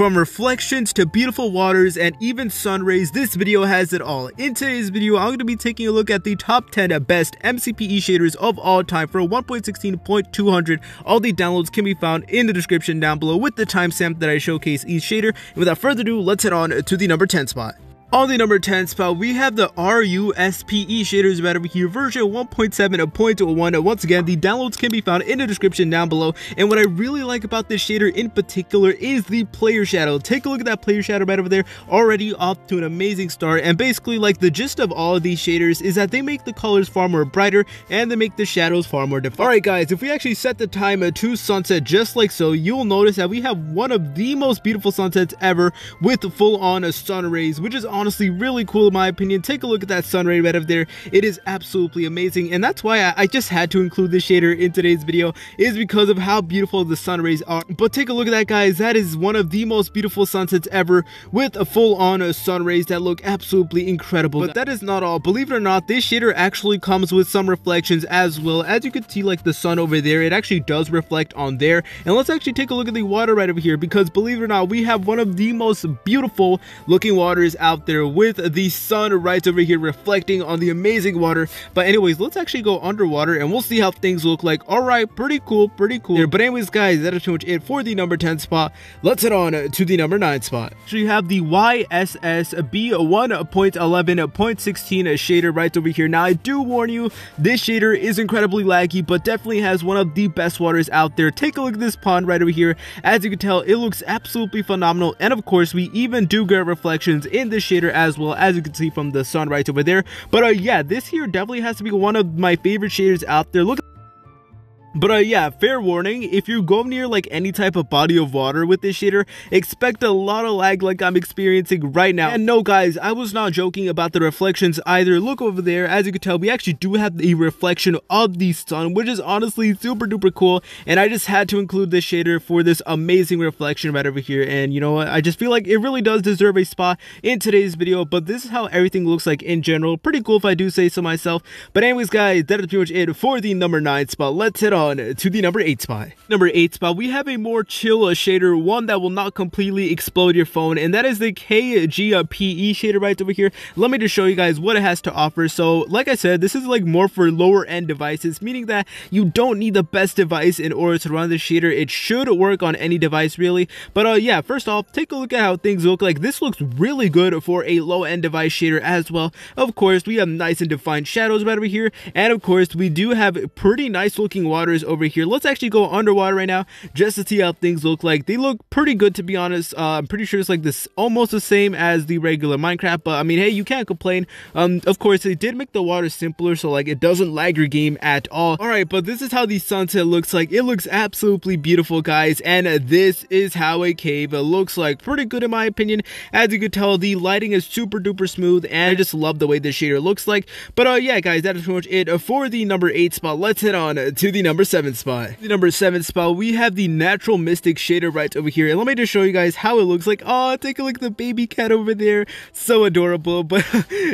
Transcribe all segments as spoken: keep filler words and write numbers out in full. From reflections to beautiful waters and even sun rays, this video has it all. In today's video, I'm going to be taking a look at the top ten best M C P E shaders of all time for one point sixteen point two hundred. All the downloads can be found in the description down below with the timestamp that I showcase each shader. And without further ado, let's head on to the number ten spot. On the number ten spot, we have the R U S P E shaders right over here, version one point seven point one. Once again, the downloads can be found in the description down below. And what I really like about this shader in particular is the player shadow. Take a look at that player shadow right over there, already off to an amazing start. And basically, like, the gist of all of these shaders is that they make the colors far more brighter and they make the shadows far more defined. Alright guys, if we actually set the time to sunset just like so, you'll notice that we have one of the most beautiful sunsets ever with full on sun rays, which is awesome. Honestly really cool in my opinion. Take a look at that sun ray right up there. It is absolutely amazing, and that's why I, I just had to include this shader in today's video, is because of how beautiful the sun rays are. But take a look at that, guys. That is one of the most beautiful sunsets ever with a full-on sun rays that look absolutely incredible. But that is not all. Believe it or not, this shader actually comes with some reflections as well. As you can see, like the sun over there, it actually does reflect on there. And let's actually take a look at the water right over here, because believe it or not, we have one of the most beautiful looking waters out there there with the sun right over here reflecting on the amazing water. But anyways, let's actually go underwater and we'll see how things look like. All right, pretty cool, pretty cool there. But anyways guys, that is pretty much it for the number ten spot. Let's head on to the number nine spot. So you have the Y S S B E one point eleven point sixteen shader right over here. Now I do warn you, this shader is incredibly laggy, but definitely has one of the best waters out there. Take a look at this pond right over here. As you can tell, it looks absolutely phenomenal, and of course we even do get reflections in this shader as well, as you can see from the sun right over there. But uh, yeah, this here definitely has to be one of my favorite shaders out there. Look at But uh, yeah, fair warning, if you go near like any type of body of water with this shader, expect a lot of lag like I'm experiencing right now. And no guys, I was not joking about the reflections either. Look over there, as you can tell, we actually do have the reflection of the sun, which is honestly super duper cool. And I just had to include this shader for this amazing reflection right over here. And you know what, I just feel like it really does deserve a spot in today's video. But this is how everything looks like in general. Pretty cool if I do say so myself. But anyways guys, that is pretty much it for the number nine spot. Let's hit on to the number eight spot. Number eight spot, we have a more chill shader, one that will not completely explode your phone, and that is the K G P E shader right over here. Let me just show you guys what it has to offer. So like I said, this is like more for lower end devices, meaning that you don't need the best device in order to run the shader. It should work on any device really. But uh, yeah, first off, take a look at how things look like. This looks really good for a low end device shader as well. Of course, we have nice and defined shadows right over here, and of course we do have pretty nice looking water over here. Let's actually go underwater right now just to see how things look like. They look pretty good, to be honest. uh, I'm pretty sure it's like this almost the same as the regular Minecraft, but I mean, hey, you can't complain. Um of course, they did make the water simpler, so like it doesn't lag your game at all. All right, but this is how the sunset looks like. It looks absolutely beautiful, guys, and uh, this is how a cave looks like. Pretty good in my opinion. As you can tell, the lighting is super duper smooth, and I just love the way this shader looks like. But uh yeah guys, that is pretty much it for the number eight spot. Let's head on to the number Number seven spot. The number seven spot, we have the Natural Mystic shader right over here. And let me just show you guys how it looks like. Oh, take a look at the baby cat over there. So adorable. But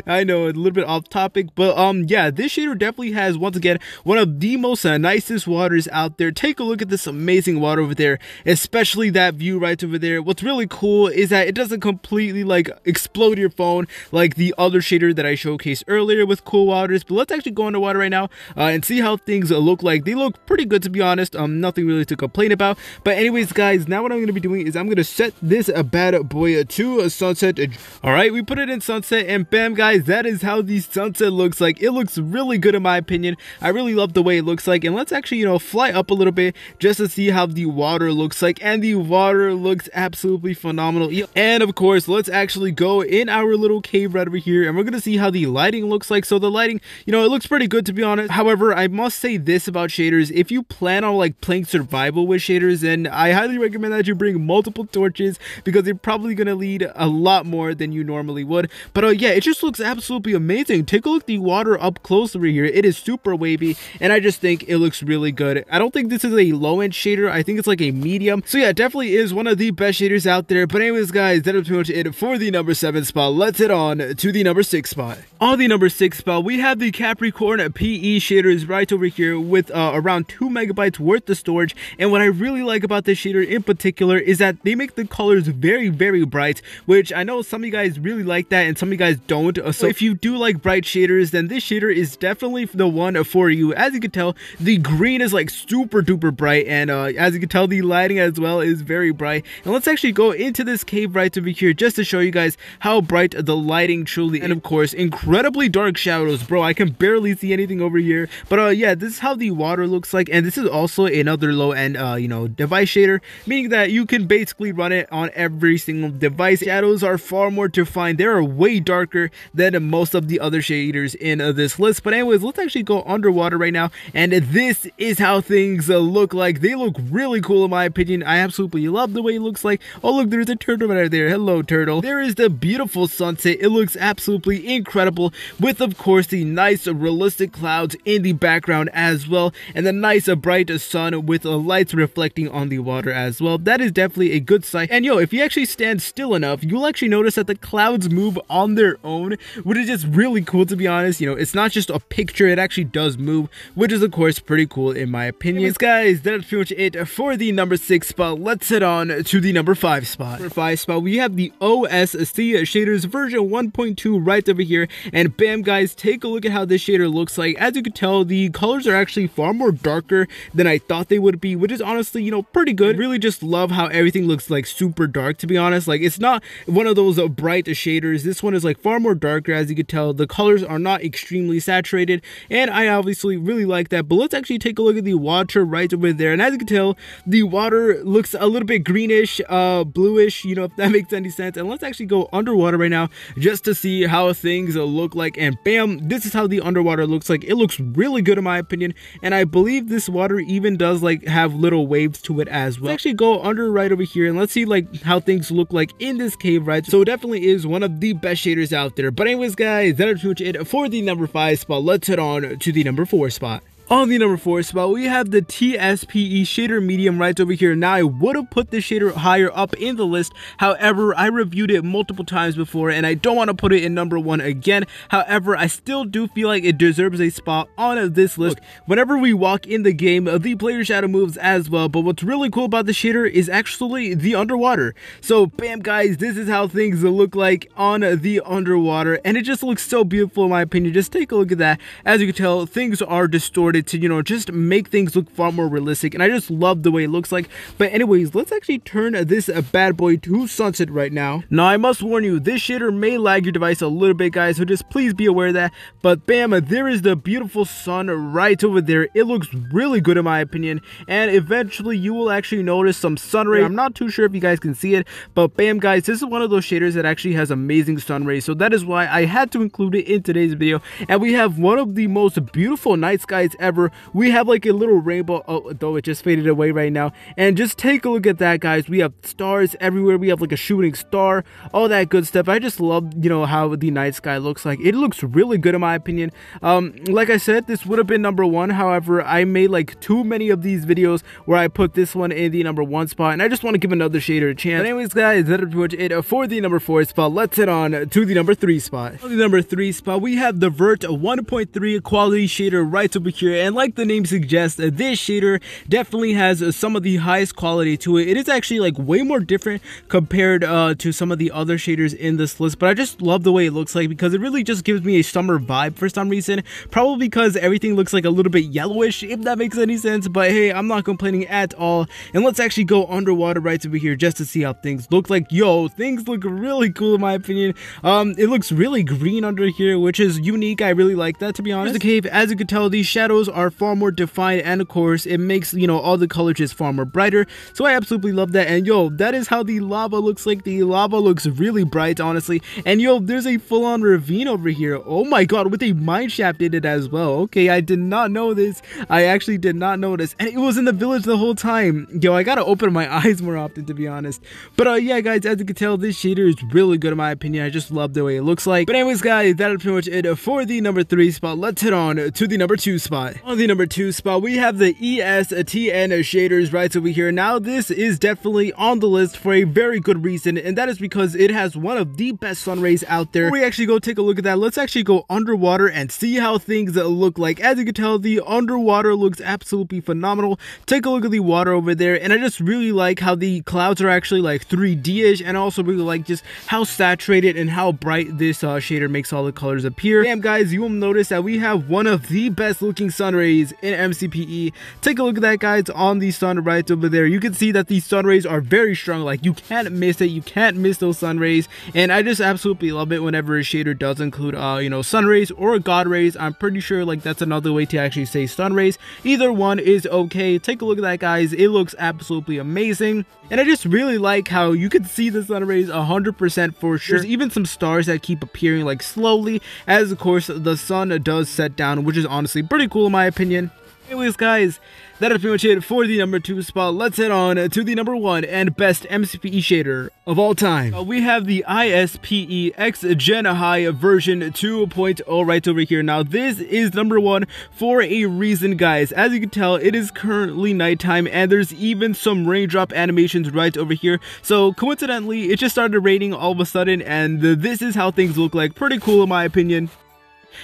I know, a little bit off topic. But um, yeah, this shader definitely has, once again, one of the most uh, nicest waters out there. Take a look at this amazing water over there, especially that view right over there. What's really cool is that it doesn't completely like explode your phone like the other shader that I showcased earlier with cool waters. But let's actually go underwater right now uh, and see how things uh, look like. They look pretty good, to be honest. Um nothing really to complain about. But anyways guys, now what I'm going to be doing is I'm going to set this a bad boy to a sunset. All right, we put it in sunset, and bam guys, that is how the sunset looks like. It looks really good in my opinion. I really love the way it looks like. And let's actually, you know, fly up a little bit just to see how the water looks like. And the water looks absolutely phenomenal. And of course, let's actually go in our little cave right over here, and we're going to see how the lighting looks like. So the lighting, you know, it looks pretty good, to be honest. However, I must say this about shaders: if you plan on like playing survival with shaders, then I highly recommend that you bring multiple torches, because they're probably going to lead a lot more than you normally would. But uh, yeah, it just looks absolutely amazing. Take a look at the water up close over here. It is super wavy, and I just think it looks really good. I don't think this is a low-end shader. I think it's like a medium. So yeah, definitely is one of the best shaders out there. But anyways guys, that is pretty much it for the number seven spot. Let's head on to the number six spot. On the number six spot, we have the Capricorn P E shaders right over here with uh, around around two megabytes worth of storage. And what I really like about this shader in particular is that they make the colors very, very bright, which I know some of you guys really like that and some of you guys don't. So if you do like bright shaders, then this shader is definitely the one for you. As you can tell, the green is like super duper bright, and uh, as you can tell, the lighting as well is very bright. And let's actually go into this cave right over here just to show you guys how bright the lighting truly is. And of course, incredibly dark shadows, bro. I can barely see anything over here. But uh, yeah, this is how the water looks like, and this is also another low-end, uh, you know, device shader, meaning that you can basically run it on every single device. Shadows are far more defined; they are way darker than most of the other shaders in uh, this list. But anyways, let's actually go underwater right now, and this is how things uh, look like. They look really cool in my opinion. I absolutely love the way it looks like. Oh look, there's a turtle right there. Hello turtle. There is the beautiful sunset. It looks absolutely incredible, with of course the nice realistic clouds in the background as well, and the nice bright sun with uh, lights reflecting on the water as well. That is definitely a good sight. And yo, if you actually stand still enough, you'll actually notice that the clouds move on their own, which is just really cool, to be honest. You know, it's not just a picture, it actually does move, which is of course pretty cool in my opinion. Anyways guys, that's pretty much it for the number six spot. Let's head on to the number five spot. Number five spot, we have the O S C shaders version one point two right over here, and bam guys, take a look at how this shader looks like. As you can tell, the colors are actually far more darker than I thought they would be, which is honestly, you know, pretty good. I really just love how everything looks like super dark, to be honest. Like, it's not one of those bright shaders. This one is like far more darker. As you can tell, the colors are not extremely saturated, and I obviously really like that. But let's actually take a look at the water right over there, and as you can tell, the water looks a little bit greenish, uh bluish, you know, if that makes any sense. And let's actually go underwater right now just to see how things look like, and bam, this is how the underwater looks like. It looks really good in my opinion, and I believe this water even does like have little waves to it as well. Let's actually go under right over here, and let's see like how things look like in this cave, right? So it definitely is one of the best shaders out there. But anyways guys, that is pretty much it for the number five spot. Let's head on to the number four spot. On the number four spot, we have the T S P E shader medium right over here. Now I would have put this shader higher up in the list, however I reviewed it multiple times before and I don't want to put it in number one again. However, I still do feel like it deserves a spot on this list. Look, whenever we walk in the game, the player shadow moves as well, but what's really cool about the shader is actually the underwater. So bam guys, this is how things look like on the underwater, and it just looks so beautiful in my opinion. Just take a look at that. As you can tell, things are distorted to, you know, just make things look far more realistic, and I just love the way it looks like. But anyways, let's actually turn this bad boy to sunset right now. Now I must warn you, this shader may lag your device a little bit guys, so just please be aware of that. But bam, there is the beautiful sun right over there. It looks really good in my opinion, and eventually you will actually notice some sun rays. I'm not too sure if you guys can see it, but bam guys, this is one of those shaders that actually has amazing sun rays, so that is why I had to include it in today's video. And we have one of the most beautiful night skies ever Ever. We have like a little rainbow, oh, though it just faded away right now. And just take a look at that guys, we have stars everywhere, we have like a shooting star, all that good stuff. I just love, you know, how the night sky looks like. It looks really good in my opinion. Um like I said, this would have been number one, however I made like too many of these videos where I put this one in the number one spot, and I just want to give another shader a chance. But anyways guys, that is pretty much it for the number four spot. Let's head on to the number three spot. On the number three spot, we have the Vert one point three quality shader right over here. And like the name suggests, this shader definitely has some of the highest quality to it. It is actually like way more different compared uh, to some of the other shaders in this list, but I just love the way it looks like because it really just gives me a summer vibe for some reason. Probably because everything looks like a little bit yellowish, if that makes any sense, but hey, I'm not complaining at all. And let's actually go underwater right over here just to see how things look like. Yo, things look really cool in my opinion. Um, it looks really green under here, which is unique. I really like that, to be honest. Here's the cave. As you can tell, these shadows are far more defined, and of course it makes, you know, all the colors just far more brighter, so I absolutely love that. And yo, that is how the lava looks like. The lava looks really bright honestly, and yo, there's a full-on ravine over here, oh my god, with a mine shaft in it as well. Okay, I did not know this. I actually did not notice, and it was in the village the whole time. Yo, I gotta open my eyes more often, to be honest. But uh yeah guys, as you can tell, this shader is really good in my opinion. I just love the way it looks like. But anyways guys, that is pretty much it for the number three spot. Let's head on to the number two spot. spot. On the number two spot, we have the E S T N shaders right over here. Now, this is definitely on the list for a very good reason, and that is because it has one of the best sun rays out there. Before we actually go take a look at that, let's actually go underwater and see how things look like. As you can tell, the underwater looks absolutely phenomenal. Take a look at the water over there, and I just really like how the clouds are actually like three D-ish, and I also really like just how saturated and how bright this uh, shader makes all the colors appear. Damn, guys, you will notice that we have one of the best looking sun rays in M C P E. Take a look at that, guys, on the sun right over there. You can see that the sun rays are very strong. Like, you can't miss it. You can't miss those sun rays, and I just absolutely love it whenever a shader does include uh you know, sun rays or god rays. I'm pretty sure like that's another way to actually say sun rays. Either one is okay. Take a look at that, guys. It looks absolutely amazing, and I just really like how you can see the sun rays one hundred percent for sure. There's even some stars that keep appearing like slowly as of course the sun does set down, which is honestly pretty cool in my opinion. Anyways, guys, that is pretty much it for the number two spot. Let's head on to the number one and best M C P E shader of all time. Uh, we have the I S P E X-Gen High version two point oh right over here. Now, this is number one for a reason, guys. As you can tell, it is currently nighttime, and there's even some raindrop animations right over here. So, coincidentally, it just started raining all of a sudden, and this is how things look like. Pretty cool in my opinion.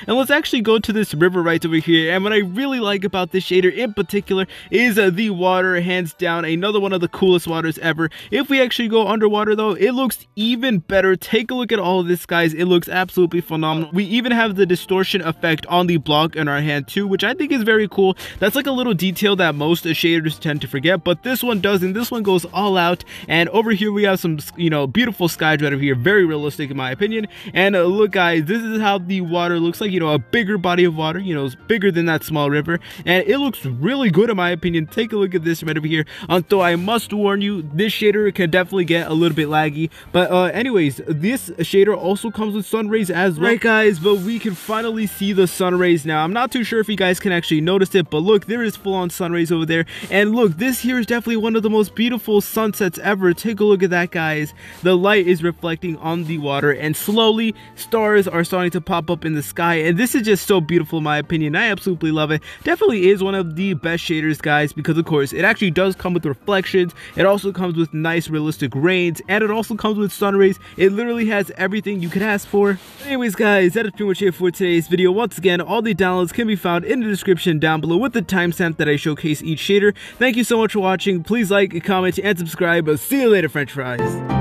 And let's actually go to this river right over here. And what I really like about this shader in particular is uh, the water, hands down. Another one of the coolest waters ever. If we actually go underwater though, it looks even better. Take a look at all of this, guys. It looks absolutely phenomenal. We even have the distortion effect on the block in our hand too, which I think is very cool. That's like a little detail that most shaders tend to forget, but this one doesn't. This one goes all out. And over here we have some, you know, beautiful skies right over here. Very realistic in my opinion. And uh, look, guys, this is how the water looks like, you know, a bigger body of water, you know, it's bigger than that small river, and it looks really good in my opinion. Take a look at this right over here. Although I must warn you, this shader can definitely get a little bit laggy, but uh anyways, this shader also comes with sun rays as well, right, guys? But we can finally see the sun rays now. I'm not too sure if you guys can actually notice it, but look, there is full-on sun rays over there, and look, this here is definitely one of the most beautiful sunsets ever. Take a look at that, guys. The light is reflecting on the water, and slowly stars are starting to pop up in the sky. And this is just so beautiful in my opinion. I absolutely love it. Definitely is one of the best shaders, guys, because of course it actually does come with reflections. It also comes with nice realistic rains, and it also comes with sun rays. It literally has everything you could ask for. Anyways, guys, that is pretty much it for today's video. Once again, all the downloads can be found in the description down below with the timestamp that I showcase each shader. Thank you so much for watching. Please like, comment, and subscribe. See you later, French fries.